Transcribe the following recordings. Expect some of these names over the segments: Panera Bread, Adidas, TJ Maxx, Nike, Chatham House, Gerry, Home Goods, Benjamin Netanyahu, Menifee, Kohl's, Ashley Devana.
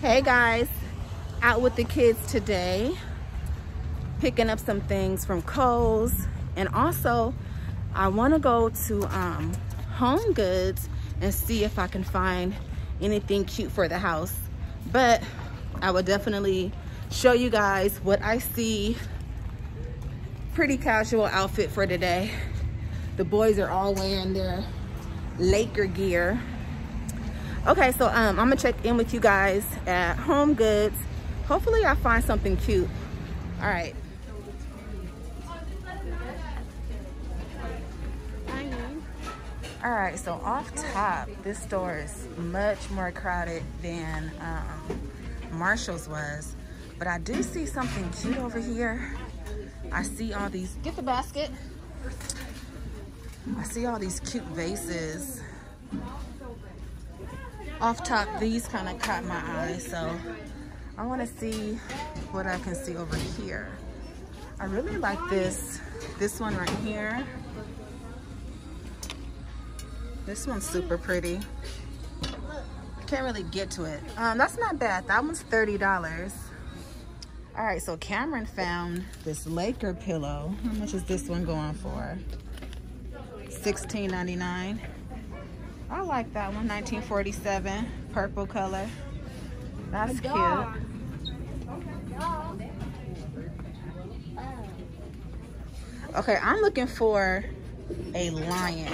Hey guys, out with the kids today, picking up some things from Kohl's, and also I want to go to Home Goods and see if I can find anything cute for the house. But I will definitely show you guys what I see. Pretty casual outfit for today. The boys are all wearing their Laker gear. Okay, so I'm gonna check in with you guys at Home Goods. Hopefully I find something cute. All right. All right, so off top, this store is much more crowded than Marshalls was, but I do see something cute over here. I see all these, get the basket. I see all these cute vases. Off top, these kind of caught my eye, so I want to see what I can see over here. I really like this one right here. This one's super pretty. Can't really get to it. That's not bad. That one's $30. All right, so Cameron found this Laker pillow. How much is this one going for? $16.99. I like that one, 1947, purple color. That's cute. Okay, I'm looking for a lion.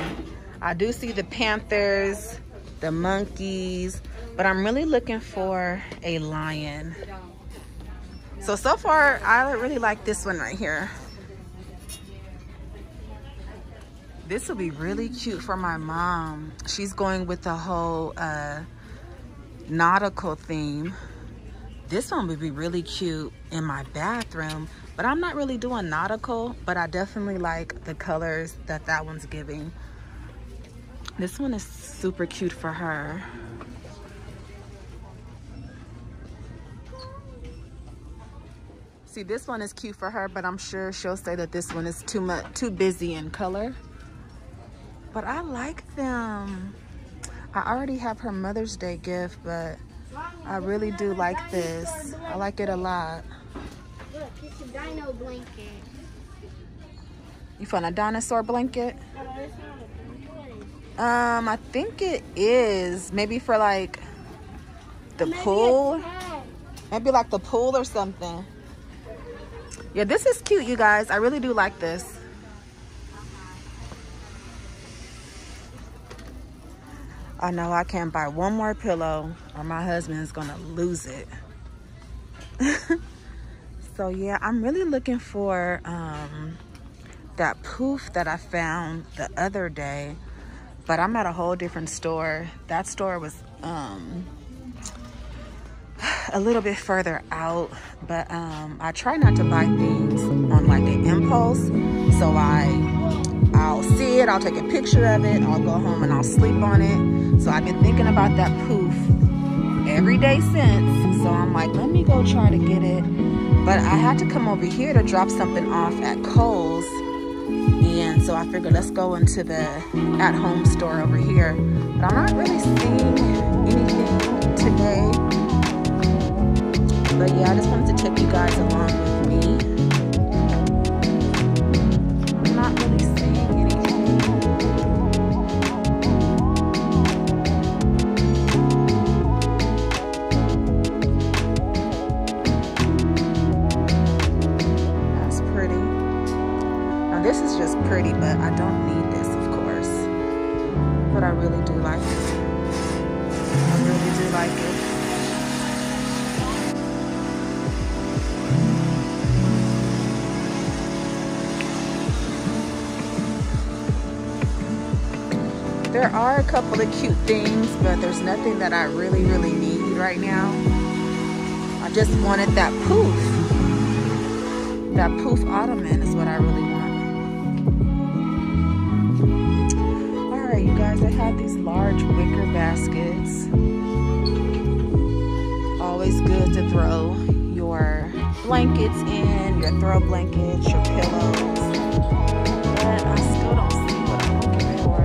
I do see the panthers, the monkeys, but I'm really looking for a lion. So far, I really like this one right here. This will be really cute for my mom. She's going with the whole nautical theme. This one would be really cute in my bathroom, but I'm not really doing nautical, but I definitely like the colors that one's giving. This one is super cute for her. See, this one is cute for her, but I'm sure she'll say that this one is too busy in color. But I like them. I already have her Mother's Day gift, but I really do like this. I like it a lot. Look, it's a dino blanket. You found a dinosaur blanket? No, it's not. I think it is. Maybe for like the pool. Maybe like the pool or something. Yeah, this is cute, you guys. I really do like this. I know I can't buy one more pillow or my husband's gonna lose it. So yeah, I'm really looking for that poof that I found the other day, but I'm at a whole different store. That store was a little bit further out, but I try not to buy things on like an impulse. So I'll see it, I'll take a picture of it, I'll go home and I'll sleep on it. So I've been thinking about that poof every day since. So I'm like, let me go try to get it. But I had to come over here to drop something off at Kohl's. And so I figured let's go into the at-home store over here. But I'm not really seeing anything today. But yeah, I just wanted to take you guys along with me. Pretty, but I don't need this, of course, but I really do like it. I really do like it. There are a couple of cute things, but there's nothing that I really, really need right now. I just wanted that poof. That poof ottoman is what I really want. You guys, I have these large wicker baskets. Always good to throw your blankets in, your throw blankets, your pillows. But I still don't see what I'm looking for.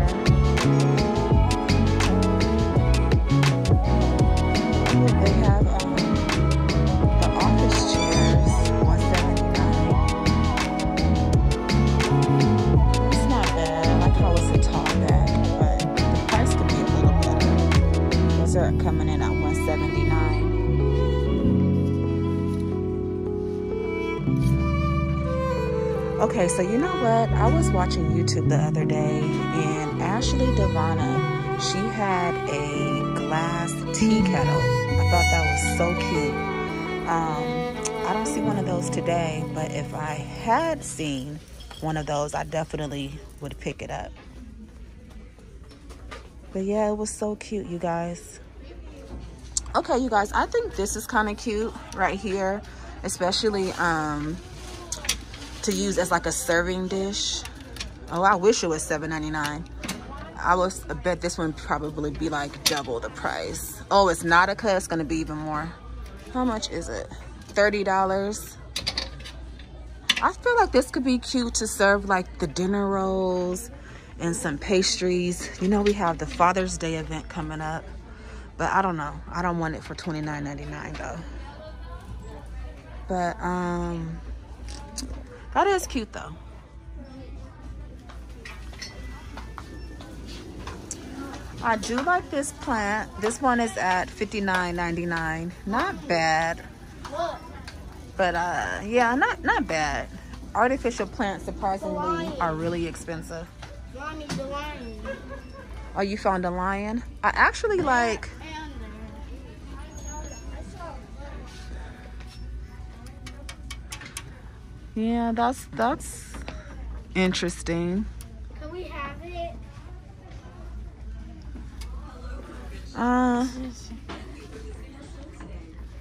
are coming in at $179. Okay, so you know what? I was watching YouTube the other day, and Ashley Devana, she had a glass tea kettle. I thought that was so cute. I don't see one of those today, but if I had seen one of those, I definitely would pick it up. But yeah, it was so cute, you guys. Okay, you guys, I think this is kind of cute right here, especially to use as like a serving dish. Oh, I wish it was $7.99. I will bet this one probably be like double the price. Oh, it's Nautica, it's gonna be even more. How much is it? $30. I feel like this could be cute to serve like the dinner rolls and some pastries. You know, we have the Father's Day event coming up, but I don't know. I don't want it for $29.99 though. But that is cute though. I do like this plant. This one is at $59.99. Not bad. But yeah, not bad. Artificial plants surprisingly are really expensive. Oh, you found a lion? I actually like. Yeah, that's interesting. Can we have it?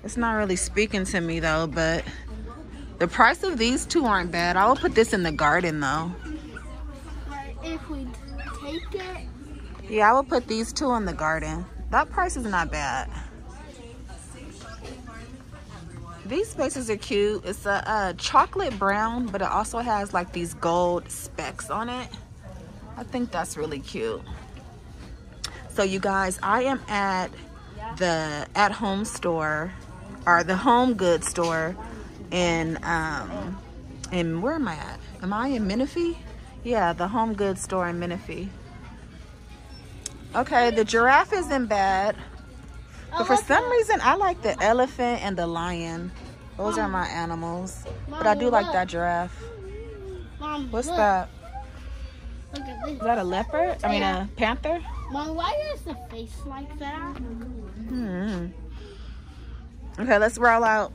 It's not really speaking to me though, but the price of these two aren't bad. I'll put this in the garden though. If we take it? Yeah, I will put these two in the garden. That price is not bad. These spaces are cute. It's a chocolate brown, but it also has like these gold specks on it. I think that's really cute. So you guys, I am at the at-home store, or the Home Goods store in where am I at? Am I in Menifee? Yeah, the Home Goods store in Menifee. Okay, the giraffe isn't bad. But for some reason, I like the elephant and the lion. Those are my animals. But I do like that giraffe. What's that? Is that a leopard? I mean, a panther? Mom, why is the face like that? Hmm. Okay, let's roll out.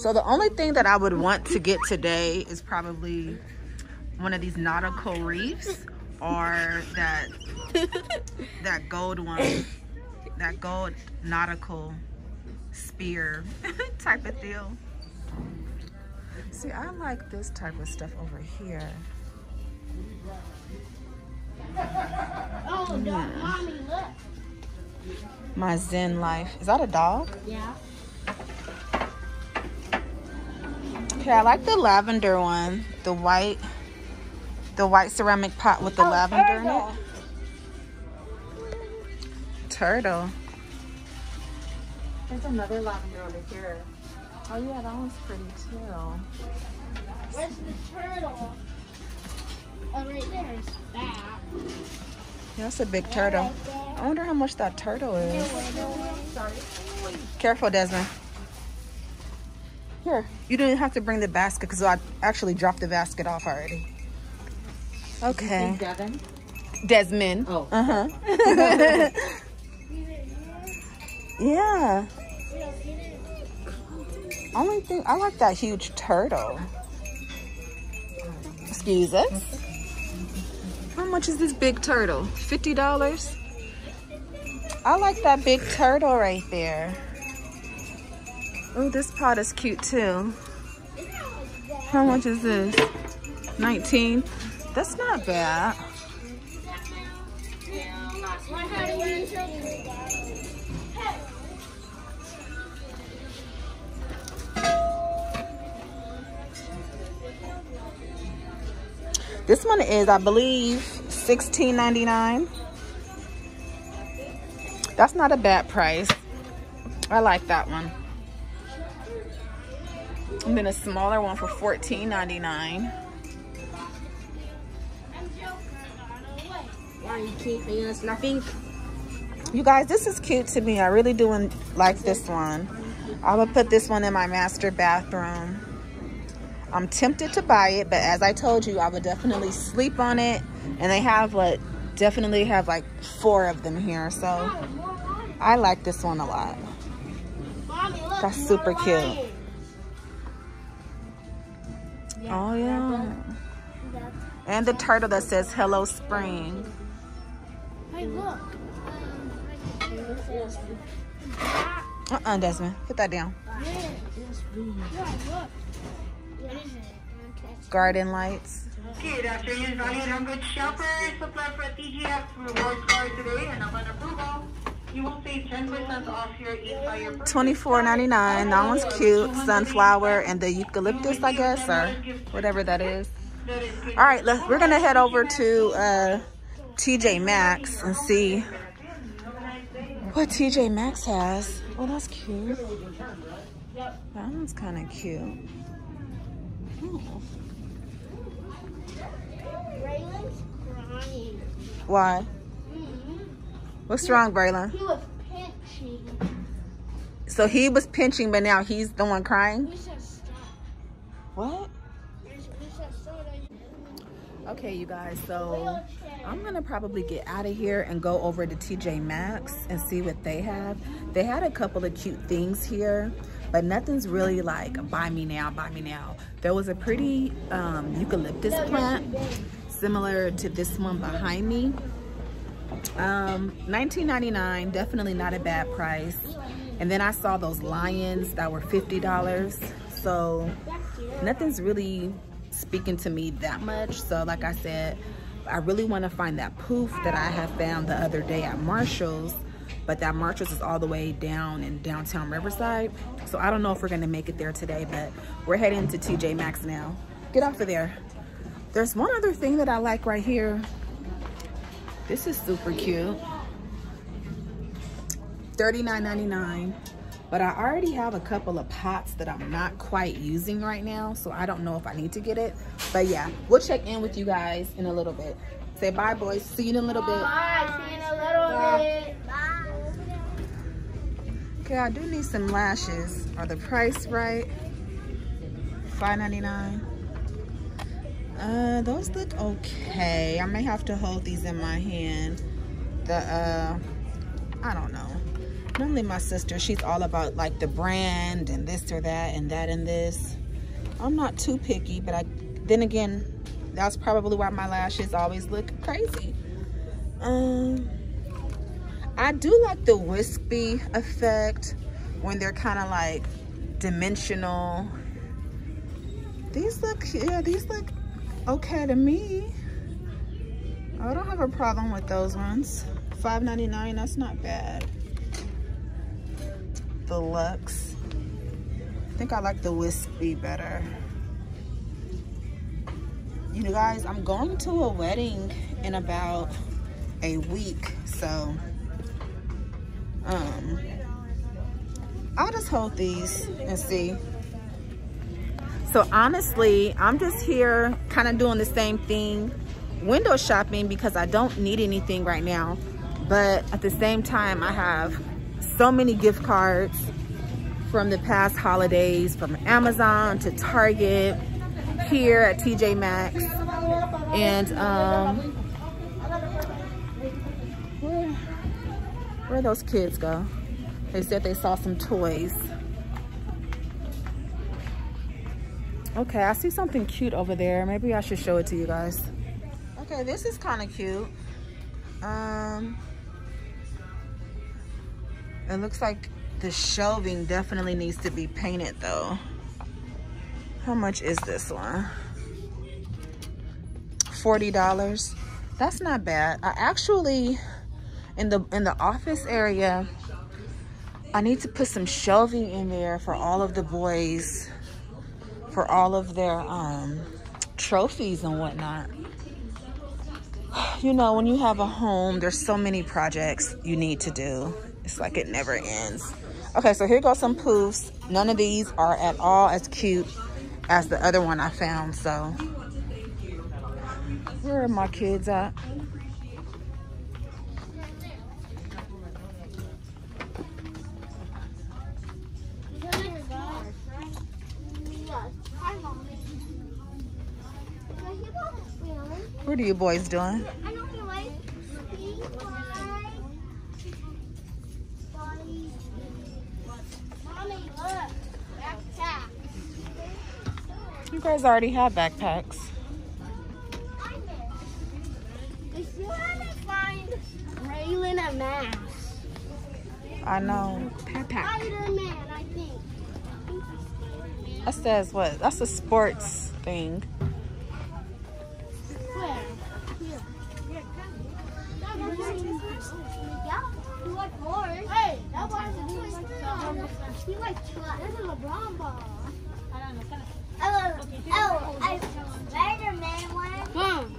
So the only thing that I would want to get today is probably one of these nautical reefs or that... that gold one, that gold nautical spear type of deal. See, I like this type of stuff over here. Oh, yeah. Mommy, look. My Zen life. Is that a dog? Yeah. Okay, I like the lavender one, the white ceramic pot with the lavender in it. Turtle. There's another lavender over here. Oh yeah, that one's pretty too. Where's the turtle? Oh, right there is that. That's a big turtle. I wonder how much that turtle is. Careful, Desmond. Here, you didn't have to bring the basket because I actually dropped the basket off already. Okay. Devin? Desmond. Oh. Uh-huh. Yeah. Only thing, I like that huge turtle. Excuse us. How much is this big turtle? $50? I like that big turtle right there. Oh, this pot is cute too. How much is this? $19. That's not bad. This one is, I believe, $16.99. That's not a bad price. I like that one. And then a smaller one for $14.99. fine, cute pants. And I think, you guys, this is cute to me. I really do like this one. I'm gonna put this one in my master bathroom. I'm tempted to buy it, but as I told you, I would definitely sleep on it. And they have like, definitely have like 4 of them here. So I like this one a lot. That's super cute. Oh yeah. And the turtle that says Hello Spring. Hey, look. Desmond, put that down. Garden lights. Good afternoon, Vani and Home Goods shoppers. Apply for a TJX rewards card today and upon approval, you will save 10% off your entire purchase. $24.99. That one's cute. Sunflower and the eucalyptus, I guess, or whatever that is. All right, we're gonna head over to TJ Maxx and see what TJ Maxx has. Oh, that's cute. That one's kind of cute. Ooh. Braylon's crying. Why? What's wrong, Braylon? He was pinching. So he was pinching, but now he's the one crying? We should stop. What? Okay, you guys, so I'm gonna probably get out of here and go over to TJ Maxx and see what they have. They had a couple of cute things here, but nothing's really like buy me now, buy me now. There was a pretty eucalyptus plant similar to this one behind me. $19.99, definitely not a bad price. And then I saw those lions that were $50, so nothing's really speaking to me that much. So like I said, I really want to find that poof that I have found the other day at Marshalls, but that Marshalls is all the way down in downtown Riverside, so I don't know if we're going to make it there today. But we're heading to TJ Maxx now. Get off of there. There's one other thing that I like right here. This is super cute. $39.99. But I already have a couple of pots that I'm not quite using right now, so I don't know if I need to get it. But yeah, we'll check in with you guys in a little bit. Say bye, boys. See you in a little bit. Bye. See you in a little bit. Bye. Okay, I do need some lashes. Are the price right? $5.99. Those look okay. I may have to hold these in my hand. The I don't know. Normally my sister, she's all about like the brand and this or that and that and this. I'm not too picky, but then again, that's probably why my lashes always look crazy. I do like the wispy effect when they're kind of like dimensional. These look, yeah, these look okay to me. I don't have a problem with those ones. $5.99, that's not bad. The Luxe. I think I like the wispy better. You guys, I'm going to a wedding in about a week, so I'll just hold these and see. So honestly, I'm just here kind of doing the same thing, window shopping, because I don't need anything right now, but at the same time I have so many gift cards from the past holidays, from Amazon to Target, here at TJ Maxx, and where those kids go? They said they saw some toys. Okay, I see something cute over there. Maybe I should show it to you guys. Okay, this is kind of cute. It looks like the shelving definitely needs to be painted though. How much is this one? $40. That's not bad. I actually, in the office area, I need to put some shelving in there for all of the boys, for all of their trophies and whatnot. You know, when you have a home, there's so many projects you need to do. It's like it never ends. Okay, so here goes some poofs. None of these are at all as cute as the other one I found. So where are my kids at? What are you boys doing? You guys already have backpacks. If you haven't find Raylan a mask. I know. Backpack. Spider-Man, I think. That says what? That's a sports thing. Hey, that was he like truck. There's a LeBron ball. I don't know. Oh, I Spider-Man one.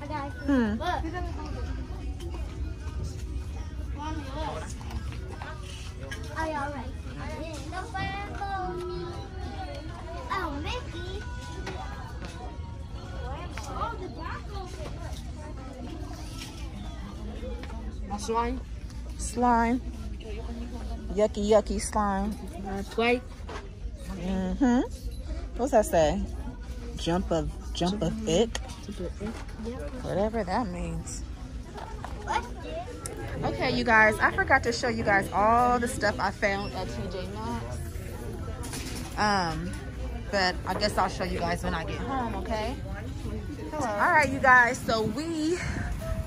I got you. Look. Mommy, look. Oh, yeah, all right. Oh, Mickey. Oh, the black open. My slime. Slime. Yucky, yucky slime. Plate. What's that say? Jump of it? Whatever that means. Okay, you guys, I forgot to show you guys all the stuff I found at TJ Maxx. But I guess I'll show you guys when I get home, okay? Hello. All right, you guys, so we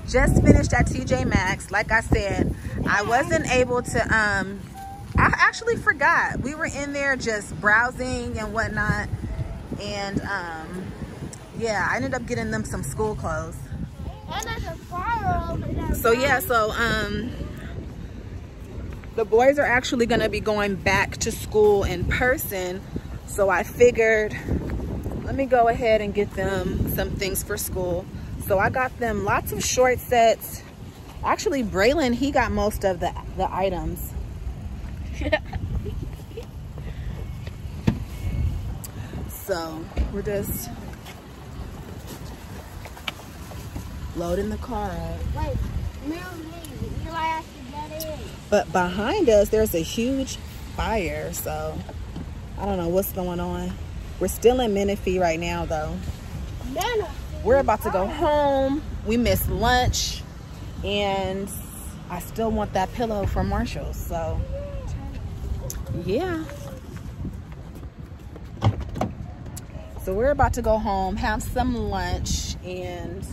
just finished at TJ Maxx. Like I said, I wasn't able to, I actually forgot. We were in there just browsing and whatnot. And yeah, I ended up getting them some school clothes. And there's a fire over there. So yeah, so the boys are actually gonna be going back to school in person. So I figured, let me go ahead and get them some things for school. So I got them lots of short sets. Actually, Braylon, he got most of the items. So we're just loading the car up. Wait, but behind us there's a huge fire, so I don't know what's going on. We're still in Menifee right now though. We're about to go home. We missed lunch and I still want that pillow from Marshalls, so yeah. So we're about to go home, have some lunch, and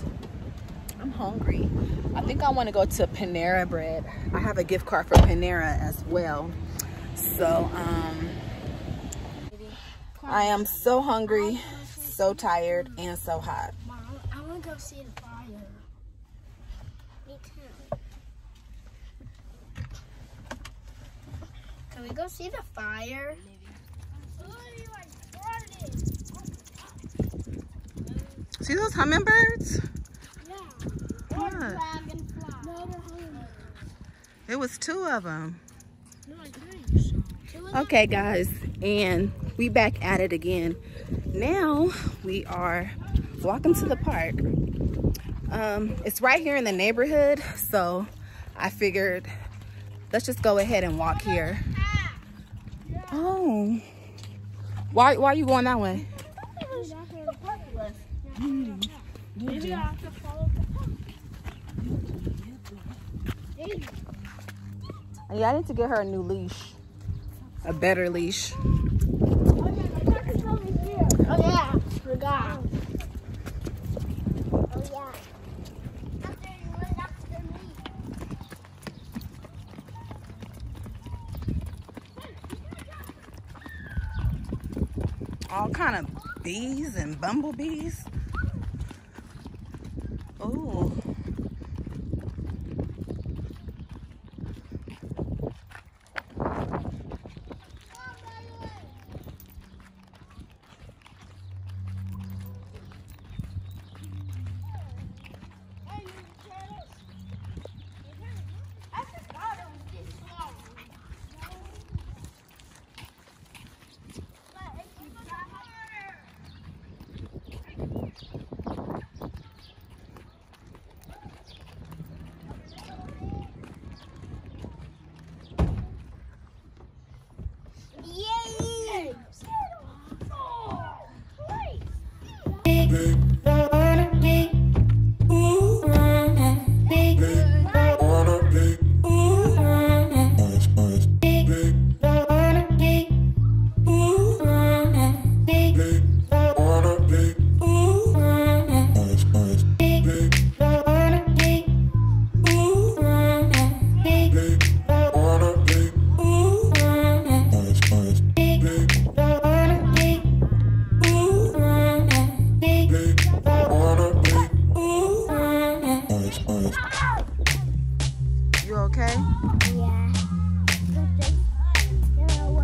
I'm hungry. I think I want to go to Panera Bread. I have a gift card for Panera as well. So I am so hungry, so tired, and so hot. Mom, I want to go see the fire. Me too. Can we go see the fire? See those hummingbirds? Yeah. Or dragonfly. No, they're hummingbirds. It was two of them. No, I think. Okay, guys, and we back at it again. Now we are walking to the park. It's right here in the neighborhood, so I figured let's just go ahead and walk here. Oh, why are you going that way? Maybe I have to follow the pump. Yeah, I need to get her a new leash. A better leash. Oh yeah, the park is over here. Oh yeah, forgot. Oh yeah. All kind of bees and bumblebees. Oh. You okay? Yeah. You know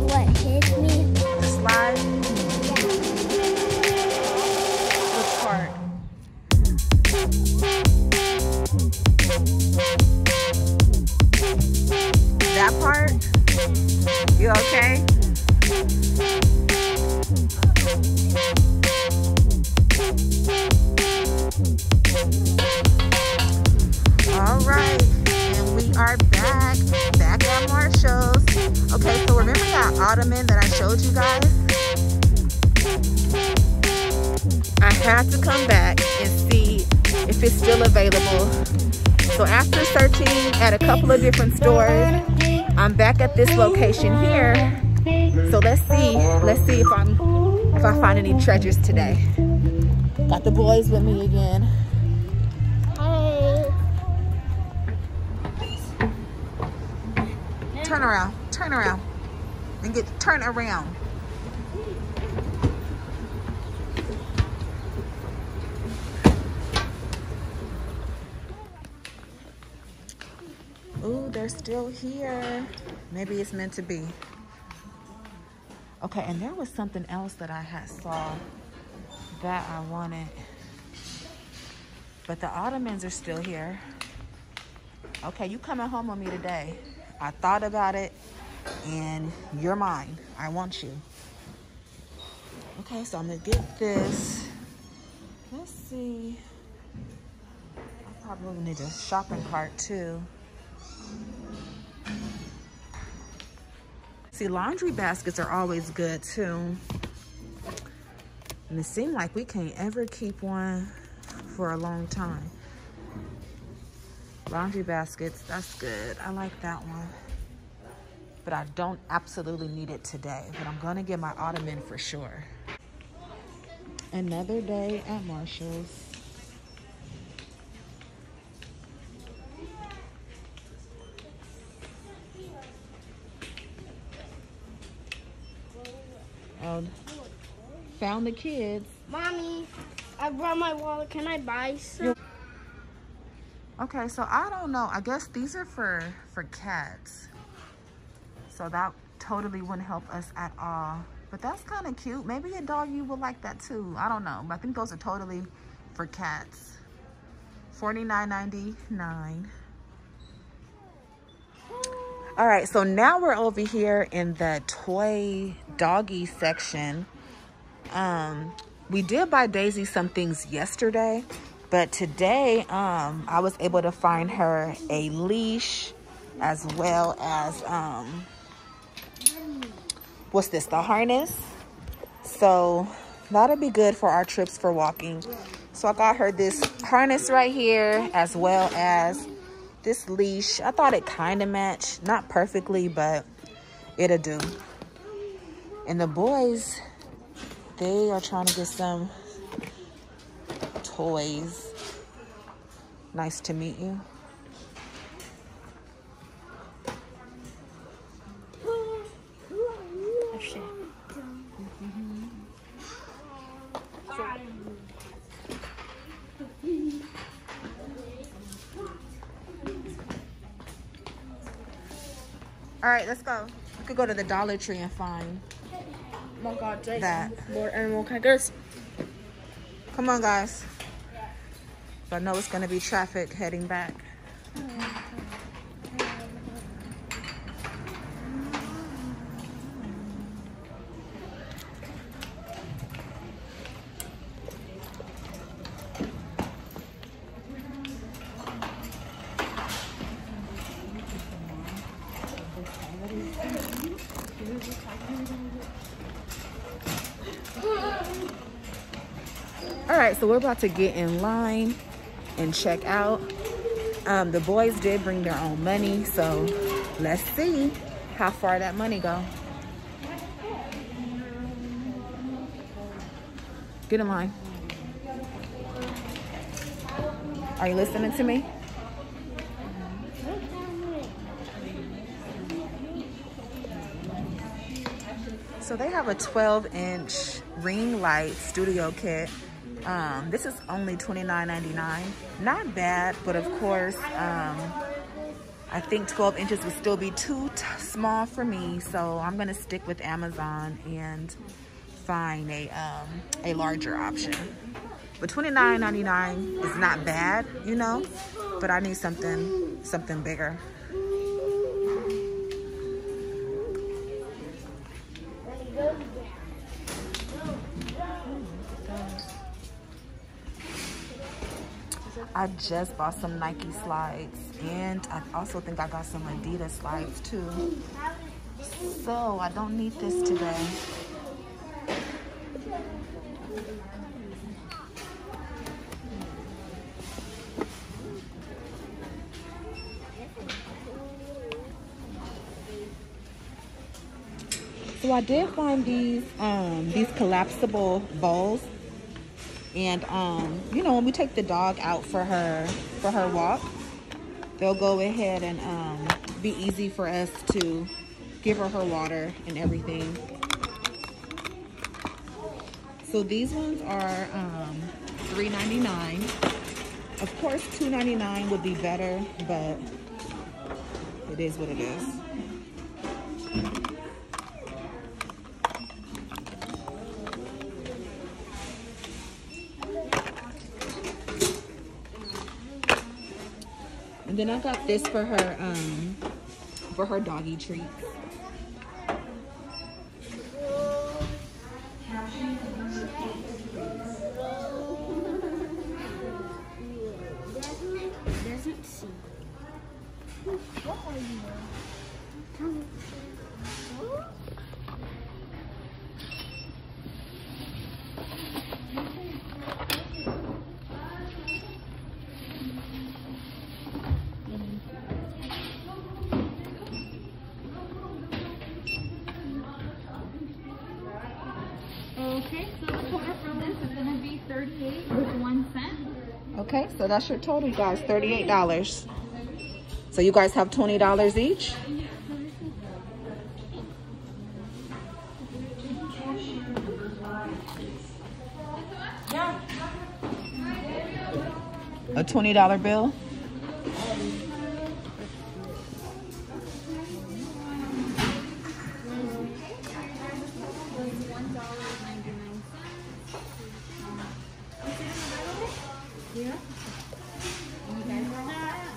what hit me? The slide? Yeah. Which part? That part? You okay? All right, and we are back at Marshalls. Okay, so remember that ottoman that I showed you guys? I had to come back and see if it's still available. So after searching at a couple of different stores, I'm back at this location here. So let's see if I find any treasures today. Got the boys with me again. Turn around and get turn around. Ooh, they're still here. Maybe it's meant to be. Okay, and there was something else that I had saw that I wanted, but the ottomans are still here. Okay, you coming home with me today. I thought about it, and you're mine. I want you. Okay, so I'm gonna get this. Let's see. I probably need a shopping cart too. See, laundry baskets are always good too. And it seems like we can't ever keep one for a long time. Laundry baskets, that's good. I like that one. But I don't absolutely need it today. But I'm gonna get my ottoman for sure. Another day at Marshalls. Oh, found the kids. Mommy, I brought my wallet. Can I buy some? Okay, so I don't know. I guess these are for cats. So that totally wouldn't help us at all. But that's kind of cute. Maybe a dog you would like that too. I don't know. But I think those are totally for cats. $49.99. All right, so now we're over here in the toy doggy section. We did buy Daisy some things yesterday. But today, I was able to find her a leash as well as, what's this, the harness? So that'll be good for our trips for walking. So I got her this harness right here as well as this leash. I thought it kind of matched, not perfectly, but it'll do. And the boys, they are trying to get some toys. Nice to meet you. All right, let's go. We could go to the Dollar Tree and find. Oh my God, Jason. That. More animal crackers. Come on, guys. I know it's going to be traffic heading back. All right, so we're about to get in line and check out. The boys did bring their own money, so let's see how far that money go. Get in line. Are you listening to me? So they have a 12-inch ring light studio kit This is only $29.99. Not bad, but of course, I think 12 inches would still be too small for me, so I'm gonna stick with Amazon and find a larger option. But $29.99 is not bad, you know, but I need something bigger. I just bought some Nike slides, and I also think I got some Adidas slides too. So I don't need this today. So I did find these collapsible bowls. And, you know, when we take the dog out for her walk, they'll go ahead and be easy for us to give her water and everything. So these ones are $3.99. Of course, $2.99 would be better, but it is what it is. And then I got this for her doggy treats. Doesn't see. What are you doing? Okay, so that's your total, you guys, $38. So you guys have $20 each? A $20 bill?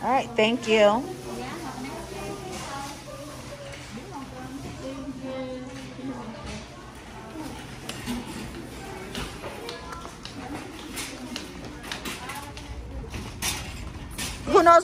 All right, thank you. Who knows